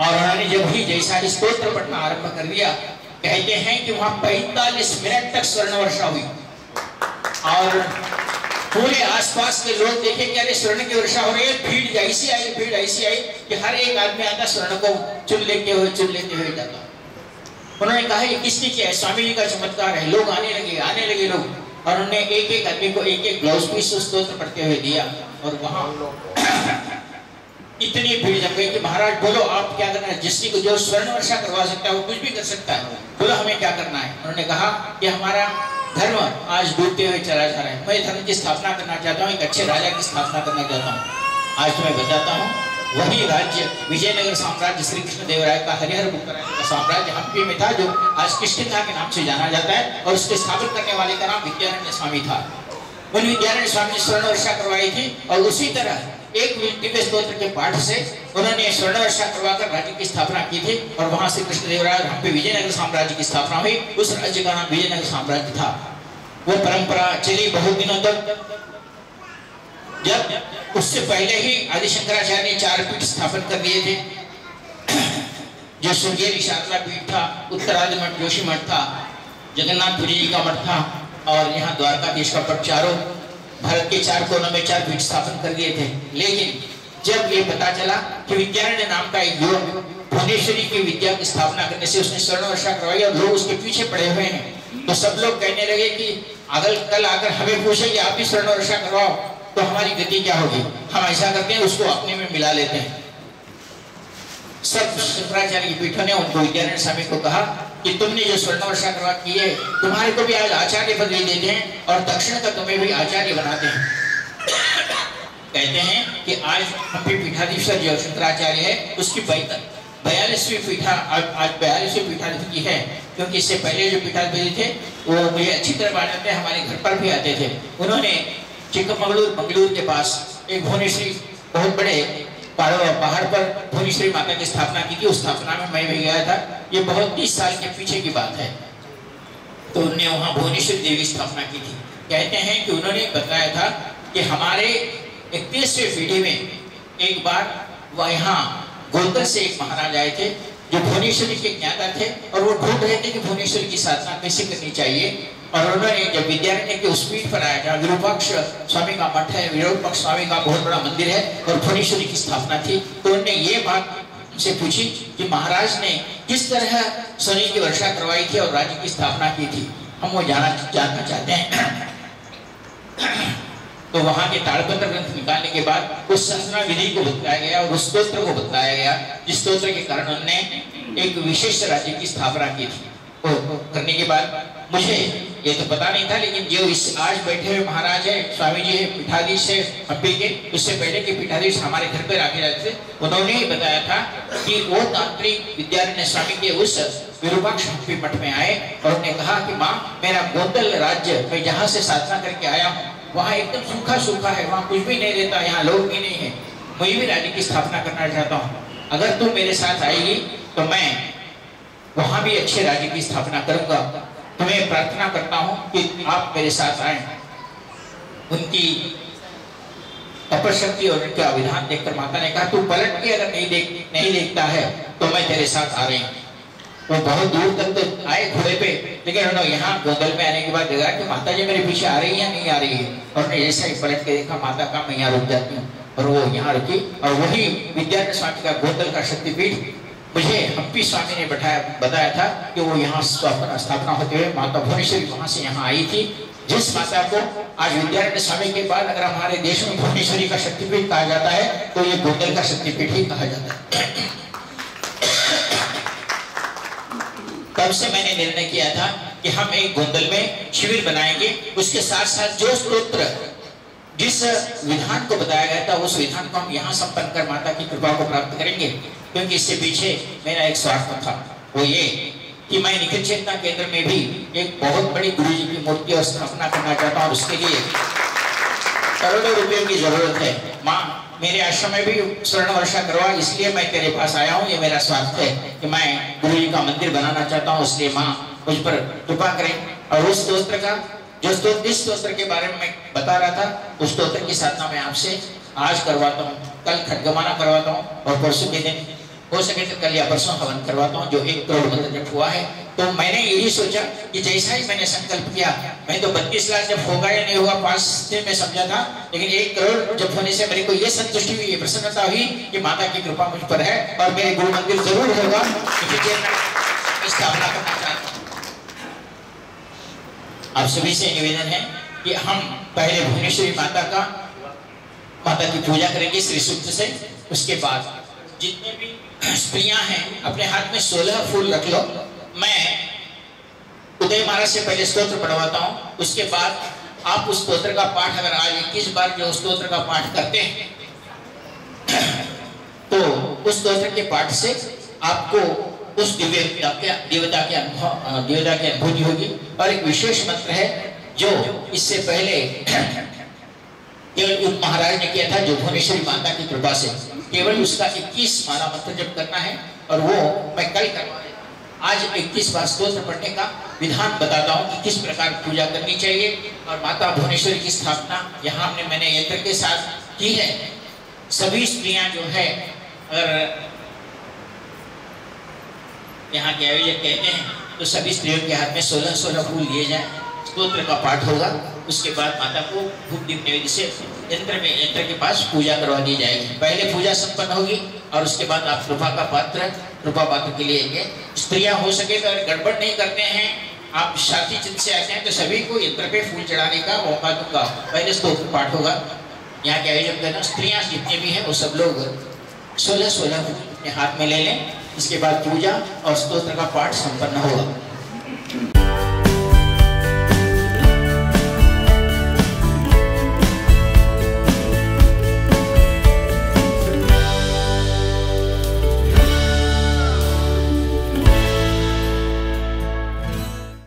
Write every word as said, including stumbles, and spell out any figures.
और उन्होंने जब ही जैसा स्तोत्र पढ़ना आरंभ कर दिया, कहते हैं कि वहां पैंतालीस मिनट तक स्वर्ण वर्षा हुई और पूरे आसपास के लोग देखे कि अरे स्वर्ण की वर्षा हो रही है। भीड़ ऐसी आई, भीड़ ऐसी आई कि हर एक आदमी आता स्वर्ण को चुन लेते हुए चुन लेते हुए जाता। उन्होंने कहा ये किसने किया है? स्वामी जी का चमत्कार है। लोग आने लगे, आने लगे लोग और उन्होंने एक एक आदमी को एक एक ब्लाउज पीस स्तोत्र पढ़ते हुए दिया और वहां इतनी भीड़ जम गई कि महाराज बोलो आप क्या करना है? जिसकी को जो स्वर्ण वर्षा करवा सकता है वो कुछ भी कर सकता है, बोलो हमें क्या करना है? उन्होंने कहा कि हमारा धर्म आज डूबते हुए चला जा रहा है, मैं धर्म की स्थापना करना चाहता हूँ, एक अच्छे राजा की स्थापना करना चाहता हूँ। आज तुम्हें बताता हूँ वही राज्य विजयनगर साम्राज्य श्री कृष्ण देवराय का हरिहर बुकराय का साम्राज्य हम्पी में था, जो आज किष्किंधा के नाम से जाना जाता है और उसके स्थापित करने वाले का नाम विद्यारण्य स्वामी था। उन विद्यारण्य स्वामी ने स्वर्ण वर्षा करवाई थी और उसी तरह एक दिव्य स्तोत्र के पाठ से उन्होंने स्वर्ण वर्षा करवाकर राज्य की स्थापना की थी और वहां श्री कृष्ण देवराय और हम्पी विजयनगर साम्राज्य की स्थापना हुई। उस राज्य का नाम विजयनगर साम्राज्य था। वो परंपरा चली बहुत दिनों तक। जब उससे पहले ही आदिशंकराचार्य ने चार पीठ स्थापन कर दिए थे, जो श्रंगेरी पीठ था, उत्तरादि मठ जोशी मठ था, जगन्नाथपुरी जी का मठ था और यहाँ द्वारकाधीश का पट चारों भारत के चार कोनों में चार पीठ स्थापन कर दिए थे। लेकिन जब ये पता चला कि विद्यारण्य नाम का एक युवक भुवनेश्वरी की विद्या की स्थापना करने से उसने स्वर्ण वर्षा करवाई और लोग उसके पीछे पड़े हुए हैं, तो सब लोग कहने लगे कि अगर कल आकर हमें पूछेंगे आप भी स्वर्ण वर्षा करवाओ तो हमारी गति क्या होगी? हम ऐसा करते हैं उसको अपने में मिला लेते हैं। सब शंकराचार्य की पीठों ने उनको विद्यारण्य स्वामी को कहा कि तुमने जो स्वर्ण वर्षा करवा की है तुम्हारे को भी आज आचार्य पद दे देते हैं और दक्षिण का तुम्हें भी आचार्य बनाते हैं। कहते हैं कि आज हम्पी पीठाधीश्वर जो शंकराचार्य है उसकी बयालीसवीं पीठा आज बयालीसवीं पीठाधीश की है, क्योंकि इससे पहले जो पीठाधीश थे वो मुझे अच्छी तरह मानते हैं, हमारे घर पर भी आते थे। उन्होंने चिकमंगलूर मंगलूर के पास एक भुवनेश्वरी बहुत बड़े पहाड़ पर भुवनेश्वरी माता की स्थापना की थी। उस स्थापना में मैं भी गया था, ये बहुत तीस साल के पीछे की बात है। तो उन्होंने वहाँ भुवनेश्वरी देवी स्थापना की थी। कहते हैं कि उन्होंने बताया था कि हमारे इकतीसवीं पीढ़ी में एक बार वह यहाँ गोलकर से एक महाराज आए थे जो भुवनेश्वरी के ज्ञाता थे और वो ढूंढ रहे थे कि भुवनेश्वरी की साधना कैसे करनी चाहिए। और उन्होंने जब विद्यारण्य के उस पीठ पर आया जहाँ विरूपक्ष स्वामी का मठ है, विरूपक्ष स्वामी का बहुत बड़ा मंदिर है और भुवनेश्वरी की स्थापना थी, तो उन्होंने ये बात हमसे पूछी कि महाराज ने किस तरह शनि की वर्षा करवाई थी और राज्य की स्थापना की थी, हम वो जाना जानना चाहते हैं। तो वहाँ के ताड़पत्र ग्रंथ निकालने के बाद उस साधना विधि को बताया गया और उस स्तोत्र को बताया गया जिस स्तोत्र के कारण उन्होंने एक विशेष राज्य की स्थापना की थी। ओ, करने के बाद मुझे ये तो पता नहीं था, लेकिन जो इस आज बैठे हुए महाराज है, स्वामी जी है, पीठाधीश है हम्पी के, उससे पहले के पीठाधीश हमारे घर पर आगे रहते थे, उन्होंने ही बताया था कि वो तांत्रिक विद्यारण्य स्वामी के उस विरूपाक्ष हम्पी मठ में आए और उन्होंने कहा कि माँ मेरा गोंदल राज्य मैं जहाँ से साधना करके आया हूँ वहाँ एकदम सूखा सूखा है, वहाँ कुछ भी नहीं रहता, यहाँ लोग भी नहीं है, मैं भी राज्य की स्थापना करना चाहता हूँ, अगर तुम मेरे साथ आएगी तो मैं वहाँ भी अच्छे राज्य की स्थापना करूँगा, तुम्हें प्रार्थना करता हूँ कि आप मेरे साथ आए। उनकी तपस्या और उनका विधान देखकर माता ने कहा तू पलट के अगर नहीं देख नहीं देखता है तो मैं तेरे साथ आ रही हूँ। वो बहुत दूर तक तो आए घोड़े पे, लेकिन उन्होंने यहाँ गोंदल में आने के बाद देखा कि माता जी मेरे पीछे आ रही है या नहीं आ रही है, और उन्होंने ऐसा ही पलट के देखा, माता का मैं यहाँ रुक जाती हूँ और वो यहाँ रुकी और वही विद्यारण्य स्वामी का गोंदल का शक्तिपीठ मुझे हम्पी स्वामी ने बैठाया बताया था कि वो यहाँ स्थापना होते हुए माता भुवनेश्वरी वहाँ से यहाँ आई थी, जिस माता को आज विद्यारण्य स्वामी के बाद अगर हमारे देश में भुवनेश्वरी का शक्तिपीठ कहा जाता है तो ये गोंदल का शक्तिपीठ ही कहा जाता है। तब से मैंने निर्णय किया था कि हम एक गोंदल में शिविर बनाएंगे, उसके साथ साथ जो स्तोत्र जिस विधान को बताया गया था उस विधान को हम यहाँ संपन्न कर माता की कृपा को प्राप्त करेंगे, क्योंकि इससे पीछे मेरा एक स्वार्थ था, वो ये कि मैं निखिल चेतना केंद्र में भी एक बहुत बड़ी गुरु जी की मूर्ति और स्थापना करना चाहता हूँ, उसके लिए करोड़ों रुपयों की जरूरत है। माँ मेरे आश्रम में भी स्वर्ण वर्षा करवा, इसलिए मैं तेरे पास आया हूँ, ये मेरा स्वार्थ है कि मैं गुरु जी का मंदिर बनाना चाहता हूँ, इसलिए माँ मुझ पर कृपा करें। और उस स्तोत्र का जो स्तोत्र इस स्तोत्र के बारे में मैं बता रहा था उस स्तोत्र की साधना मैं आपसे आज करवाता हूँ, कल खटगमाना करवाता हूँ और परसों के दिन हो सके तो कल या परसों हवन करवाता हूँ, जो एक करोड़ मंत्र जब हुआ है। तो मैंने यही सोचा कि जैसा ही मैंने संकल्प किया, मैं तो बत्तीस लाख जब होगा या नहीं होगा पास से मैं समझा था, लेकिन एक करोड़ जब होने से मेरे को ये संतुष्टि हुई, ये प्रसन्नता हुई कि माता की कृपा मुझ पर है और मेरे गुरु मंदिर जरूर होगा। आप सभी से निवेदन है कि हम पहले भुवनेश्वरी माता का माता की पूजा करेंगे श्री सूक्त से। उसके बाद जितने भी स्त्रियां हैं अपने हाथ में सोलह फूल रख लो। मैं उदय महाराज से पहले स्तोत्र पढ़वाता हूँ, उसके बाद आप उस स्तोत्र का पाठ अगर आज इक्कीस बार जो स्तोत्र का पाठ करते हैं तो उस स्तोत्र के पाठ से आपको उस दिव्य देवता के अनुभव देवता की अनुभूति होगी। और एक विशेष मंत्र है जो इससे पहले केवल उप महाराज ने किया था, जो भुवनेश्वरी माता की कृपा से केवल उसका इक्कीस माला मंत्र जप करना है, और वो मैं कल करवा आज इक्कीस बार स्तोत्र पढ़ने का विधान बताता हूँ कि किस प्रकार पूजा करनी चाहिए। और माता भुवनेश्वरी की स्थापना यहाँ हमने मैंने यंत्र के साथ की है। सभी स्त्रियां जो है अगर यहाँ के आयोजक कहते हैं तो सभी स्त्रियों के हाथ में सोलह सोलह फूल लिए जाए, स्तोत्र का पाठ होगा। उसके बाद माता को धूप दीप नैवेद्य से यंत्र में यंत्र के पास पूजा करवा दी जाएगी। पहले पूजा संपन्न होगी और उसके बाद आप कृपा का पात्र कृपा पात्र के लिए स्त्रियां हो सके तो अगर गड़बड़ नहीं करते हैं आप शांति चित्त से आते हैं तो सभी को यंत्र पे फूल चढ़ाने का मौका दूंगा। पहले स्तोत्र पाठ होगा। यहाँ के आयोजन करना स्त्रियां जितने भी हैं वो सब लोग सोलह सोलह अपने हाथ में ले लें। इसके बाद पूजा और स्तोत्र का पाठ संपन्न होगा।